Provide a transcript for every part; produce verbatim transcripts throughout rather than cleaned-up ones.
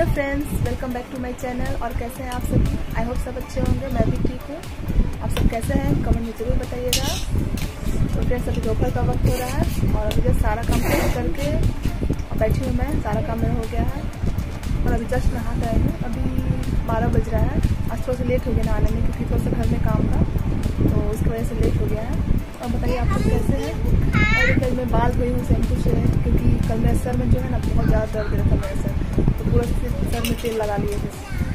Hello friends, welcome back to my channel. और कैसे हैं आप सभी? आई होप सब अच्छे होंगे, मैं भी ठीक हूँ। आप सब कैसे हैं कमेंट में ज़रूर बताइएगा। तो फ्रेंड्स अभी दोपहर का वक्त हो रहा है और अभी जस्ट सारा काम खत्म करके बैठी हूँ मैं। सारा काम मेरा हो गया है और अभी जस्ट नहा गए हैं। अभी बारह बज रहा है। आज थोड़ा सा लेट हो गया नहाने में क्योंकि थोड़ा सा घर में काम था, तो उसकी वजह से लेट हो गया है। और बताइए आप सब कैसे हैं? और कल मैं बाल धोई हूँ शैम्पू से क्योंकि कल मेरे सर में जो है ना बहुत ज़्यादा दर्द रहता है मेरे सर, तो पूरा सर में तेल लगा लिए थे,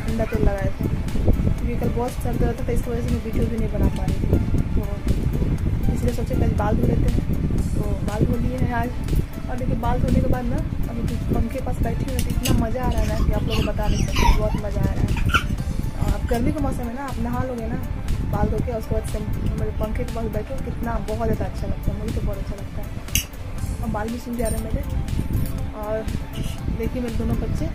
ठंडा तेल लगाए थे क्योंकि कल बहुत सर दर्द था। तो इस वजह से मैं वीडियो भी नहीं बना पा रही थी, तो इसलिए सोचे कल बाल धो लेते हैं। तो बाल धो लिए हैं आज। और देखिए बाल धोने के बाद ना अभी पंखे के पास बैठी हुई थी, इतना मज़ा आ रहा है ना कि आप लोग बता नहीं सकते, बहुत मज़ा आ रहा है। आप गर्मी का मौसम है ना, आप नहा लोगे ना बाल धो के, उसके बाद पंखे के पास बैठो, कितना बहुत ज़्यादा अच्छा लगता है। मुझे तो बहुत अच्छा लगता है। और बाल भी सूख जा रहे हैं मेरे। और देखिए मेरे दोनों बच्चे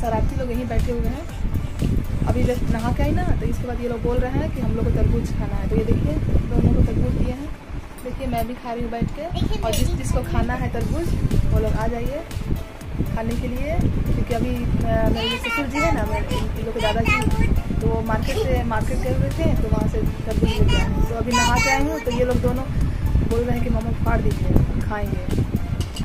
शरारती लोग यहीं बैठे हुए हैं। अभी जब नहा के आई ना तो इसके बाद ये लोग बोल रहे हैं कि हम लोग को तरबूज खाना है, तो ये देखिए दोनों को तरबूज दिए हैं। देखिए मैं भी खा रही हूँ बैठ के। और जिस जिसको खाना है तरबूज वो लोग आ जाइए खाने के लिए, क्योंकि अभी मेरे जो ससुर जी है ना, मेरे इन लोग के दादाजी, तो वो मार्केट से मार्केट गए हुए थे, तो वहाँ से तरबूज लेके आए। तो अभी नहा के आए हूँ तो ये लोग दोनों बोल रहे हैं कि मम्मा फाड़ दीजिए खाएँगे।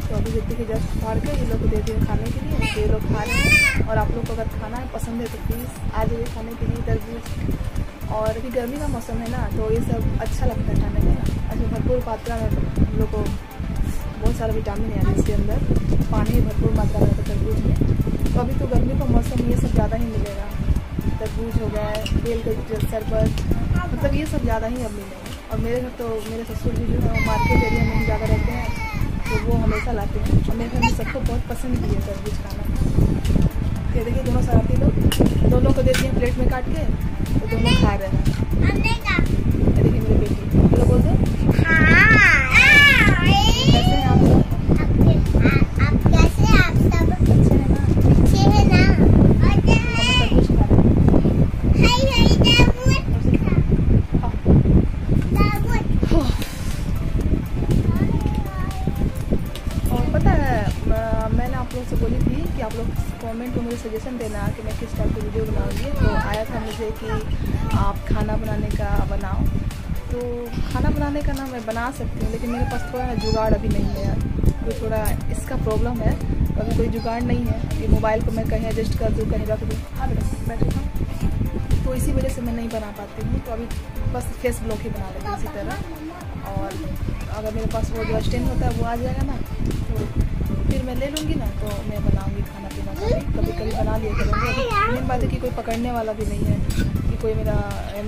तो अभी देखते कि जस्ट फाड़ के ये लोग को दे दें खाने के लिए, तो ये लोग खा रहे हैं। और आप लोग को अगर खाना है पसंद है तो प्लीज़ आ जाइए खाने के लिए तरबूज। और अभी गर्मी का मौसम है ना, तो ये सब अच्छा लगता है खाने में। अच्छा भरपूर मात्रा में हम लोग को बहुत सारा विटामिन है इसके अंदर, पानी भरपूर मात्रा में तरबूज में। तो अभी तो गर्मी का मौसम ये सब ज़्यादा ही मिलेगा। तरबूज हो गया, बेल का शरबत, मतलब ये सब ज़्यादा ही अब मिलेगा। और मेरे घर तो मेरे ससुर जी जो है वो मार्केट एरिया में ज़्यादा रहते हैं, तो वो हमेशा लाते हैं। हमें घर में सबको बहुत पसंद भी है तरबूज खाना। ये देखिए दोनों शरारती लोग, दोनों को देते हैं प्लेट में काट के, तो दोनों खा रहे हैं। देखिए मेरी बेटी लोग बोलते हैं कैसे हैं आप लोग? कैसे आप सब अच्छे हैं ना? अच्छे हैं ना? तरबूज खा रहे हैं। मैंने आप लोग से बोली थी कि आप लोग कमेंट में मुझे सजेशन देना कि मैं किस टाइप की वीडियो बनाऊँगी, तो आया था मुझे कि आप खाना बनाने का बनाओ। तो खाना बनाने का ना मैं बना सकती हूँ, लेकिन मेरे पास थोड़ा ना जुगाड़ अभी नहीं है, तो थोड़ा इसका प्रॉब्लम है। तो अभी कोई जुगाड़ नहीं है कि मोबाइल को मैं कहीं एडजस्ट कर दूँ, कहीं रख दूँ। हाँ बेटा बैठे, तो इसी वजह से मैं नहीं बना पाती हूँ। तो अभी बस फेस ब्लॉग ही बना लेंगे इसी तरह। और अगर मेरे पास वो जो स्टैंड होता है वो आ जाएगा ना, तो फिर मैं ले लूँगी ना, तो मैं बनाऊँगी खाना पीना कभी कभी कभी बना लिया करूँगी। मेन बात है कि कोई पकड़ने वाला भी नहीं है कि कोई मेरा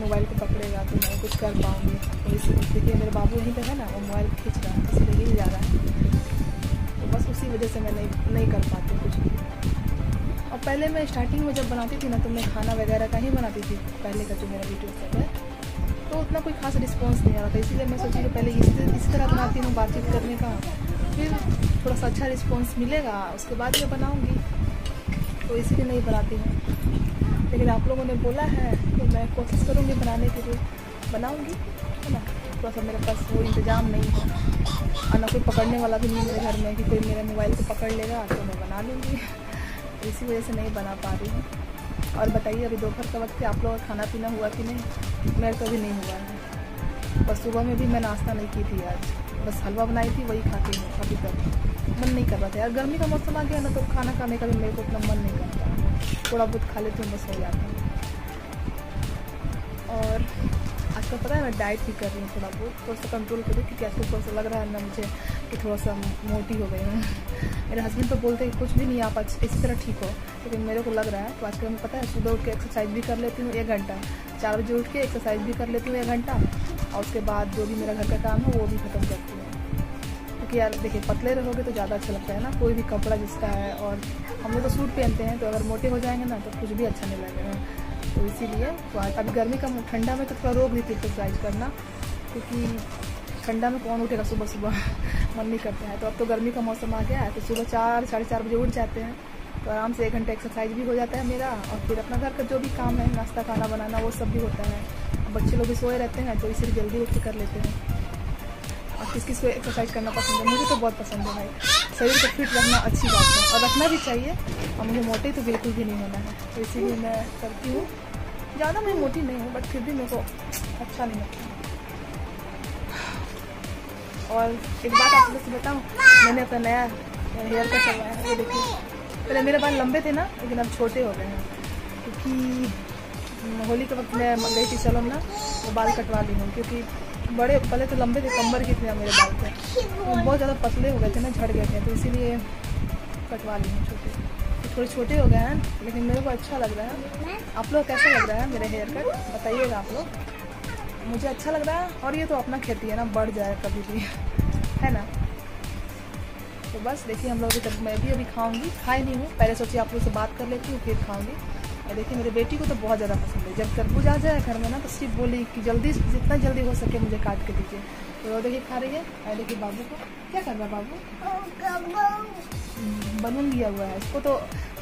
मोबाइल को पकड़ेगा तो मैं कुछ कर पाऊँगी। तो इसी देखिए मेरे बाबू यहीं पर है ना, वो मोबाइल खींच रहा है, इसलिए हिल जा रहा है। तो बस उसी वजह से मैं नहीं नहीं कर पाती कुछ भी। और पहले मैं स्टार्टिंग में जब बनाती थी ना, तो मैं खाना वगैरह का ही बनाती थी। पहले का जो मेरा वीडियो सब है तो उतना कोई खास रिस्पॉन्स नहीं आ रहा था, इसीलिए मैं सोची कि पहले इस तरह बनाती हूँ बातचीत करने का, फिर थोड़ा सा अच्छा रिस्पॉन्स मिलेगा उसके बाद मैं बनाऊंगी। तो इसलिए नहीं बनाती हूँ, लेकिन आप लोगों ने बोला है तो मैं कोशिश करूँगी बनाने के लिए, बनाऊँगी है ना। थोड़ा सा मेरे पास वो इंतज़ाम नहीं है और ना कोई पकड़ने वाला भी नहीं मेरे घर में कि कोई मेरे मोबाइल को पकड़ लेगा, तो मैं बना लूँगी। इसी वजह से नहीं बना पा रही हूँ। और बताइए अभी दोपहर का वक्त है, आप लोगों का खाना पीना हुआ कि नहीं? मेरे तो अभी नहीं हुआ है। बस सुबह में भी मैं नाश्ता नहीं की थी आज, बस हलवा बनाई थी वही खाती हूँ अभी तक। मन नहीं कर रहा था यार, गर्मी का मौसम आ गया ना, तो खाना खाने का भी मेरे को उतना मन नहीं करता। थोड़ा बहुत खा लेती हूँ बस हो जाता हूँ। और आजकल पता है मैं डाइट भी कर रही हूँ थोड़ा बहुत, थोड़ा सा कंट्रोल कर रही, क्योंकि आजकल थोड़ा सा लग रहा है ना मुझे कि थोड़ा सा मोटी हो गई हूँ। मेरे हस्बैंड तो बोलते हैं कुछ भी नहीं आप इसी तरह ठीक हो, लेकिन मेरे को लग रहा है। तो आजकल मैं पता है सुबह उठ के एक्सरसाइज भी कर लेती हूँ एक घंटा, चार बजे उठ के एक्सरसाइज भी कर लेती हूँ एक घंटा, और उसके बाद जो भी मेरा घर का काम है वो भी ख़त्म करती हूँ। क्योंकि यार देखिए पतले रहोगे तो ज़्यादा अच्छा लगता है ना, कोई भी कपड़ा जिसका है। और हम लोग तो सूट पहनते हैं, तो अगर मोटे हो जाएंगे ना तो कुछ भी अच्छा नहीं लगेगा। तो इसीलिए तो अभी गर्मी का ठंडा में तो थोड़ा रोक देती है एक्सरसाइज करना, क्योंकि ठंडा में कौन उठेगा सुबह सुबह, मन नहीं करता है। तो अब तो गर्मी का मौसम आ गया है, तो सुबह चार साढ़े चार बजे उठ जाते हैं, तो आराम से एक घंटा एक्सरसाइज भी हो जाता है मेरा। और फिर अपना घर का जो भी काम है, नाश्ता खाना बनाना, वो सब भी होता है। बच्चे लोग भी सोए रहते हैं, तो इसलिए जल्दी उठ के कर लेते हैं। और किस किस को एक्सरसाइज करना पसंद है। मुझे तो बहुत पसंद है भाई, शरीर को फिट रखना अच्छी बात है और रखना भी चाहिए। और मुझे मोटी तो बिल्कुल भी नहीं होना है, इसीलिए मैं करती हूँ। ज़्यादा मैं मोटी नहीं हूँ बट फिर भी मेरे को अच्छा नहीं लगता। और एक बात आप लोग से बताऊँ, मैंने अपना नया हेयर कट करवाया है, ये देखिए। पहले मेरे बाल लंबे थे ना, लेकिन अब छोटे हो गए हैं क्योंकि होली के वक्त मैं गई थी सैलून ना, वो बाल कटवा ली हूँ। क्योंकि बड़े पहले तो लंबे थे, कम्बर के थे मेरे बाल थे, तो बहुत ज़्यादा पतले हो गए थे ना, झड़ गए थे, तो इसीलिए कटवा ली हूँ। छोटे तो थोड़े छोटे हो गए हैं लेकिन मेरे को अच्छा लग रहा है। आप लोग कैसा लग रहा है मेरा हेयर कट बताइएगा आप लोग। मुझे अच्छा लग रहा है और ये तो अपना खेती है ना, बढ़ जाए कभी भी, है ना। तो बस देखिए हम लोग अभी तक, मैं भी अभी खाऊंगी, खाई नहीं हूँ। पहले सोचिए आप लोग से बात कर लेती हूँ फिर खाऊंगी। और देखिए मेरी बेटी को तो बहुत ज़्यादा पसंद है, जब तरबूज आ जाए घर में ना तो सिर्फ बोली कि जल्दी जितना जल्दी हो सके मुझे काट के दीजिए, तो वो देखिए खा रही है। और देखिए बाबू को क्या कर रहा है, बाबू बनून दिया हुआ है इसको, तो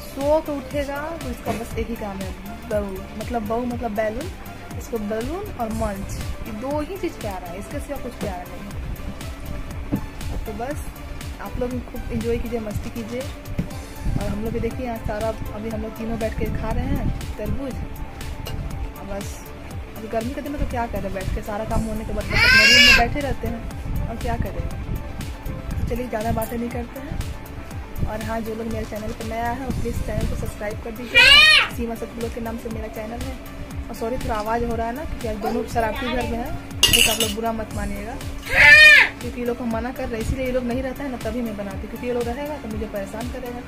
सो के उठेगा तो इसका बस एक ही काम है, बहू मतलब बहू मतलब बैलून, इसको बैलून और मंच, ये दो ही चीज़ प्यारा है, इसके सिवा कुछ प्यारा नहीं। तो बस आप लोग खूब एंजॉय कीजिए, मस्ती कीजिए। और हम लोग भी देखिए यहाँ सारा, अभी हम लोग तीनों बैठ के खा रहे हैं तरबूज। और बस अभी गर्मी के दिन में तो क्या करें, बैठ के सारा काम होने के बाद अपने रूम में बैठे रहते हैं और क्या करें। तो चलिए ज़्यादा बातें नहीं करते हैं। और हाँ, जो लोग मेरे चैनल पर नया है प्लीज़ चैनल को सब्सक्राइब कर दीजिए। सीमा सच व्लॉग के नाम से मेरा चैनल है। और सॉरी थोड़ा आवाज़ हो रहा है ना क्योंकि आज दोनों शरारती घर में है, लेकिन आप लोग बुरा मत मानिएगा क्योंकि ये लोग को मना कर रहे, इसीलिए ये लोग नहीं रहता है ना तभी मैं बनाती, क्योंकि ये लोग रहेगा तो मुझे परेशान करेगा।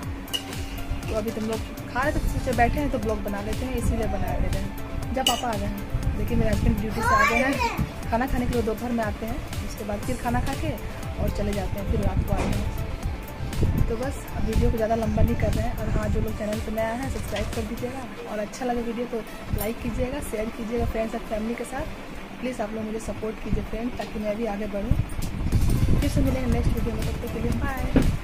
तो अभी तुम लोग खा रहे तो सोचे बैठे हैं तो ब्लॉग बना लेते हैं, इसीलिए बना लेते हैं। जब पापा आ गए हैं, देखिए मेरे हस्बैंड ड्यूटी से आ गए हैं, खाना खाने के लिए दोपहर में आते हैं, उसके बाद फिर खाना खा के और चले जाते हैं, फिर रात को आते हैं। तो बस अब वीडियो को ज़्यादा लंबा नहीं कर रहे हैं। और हाँ, जो लोग चैनल पर नया है सब्सक्राइब कर दीजिएगा और अच्छा लगे वीडियो तो लाइक कीजिएगा, शेयर कीजिएगा फ्रेंड्स और फैमिली के साथ। प्लीज़ आप लोग मुझे सपोर्ट कीजिए फ्रेंड, ताकि मैं भी आगे बढ़ूँ। फिर से मिलेंगे नेक्स्ट वीडियो में, तब तक के लिए बाय।